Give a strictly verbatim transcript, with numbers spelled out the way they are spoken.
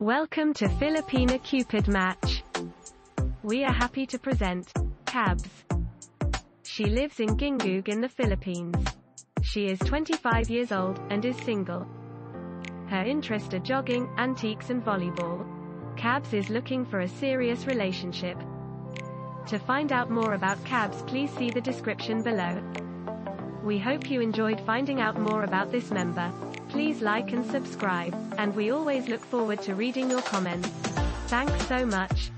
Welcome to Filipina Cupid Match. We are happy to present Cabz. She lives in Gingoog in the Philippines. She is twenty-five years old and is single. Her interests are jogging, antiques and volleyball. Cabz is looking for a serious relationship. To find out more about Cabz, please see the description below. We hope you enjoyed finding out more about this member. Please like and subscribe, and we always look forward to reading your comments. Thanks so much.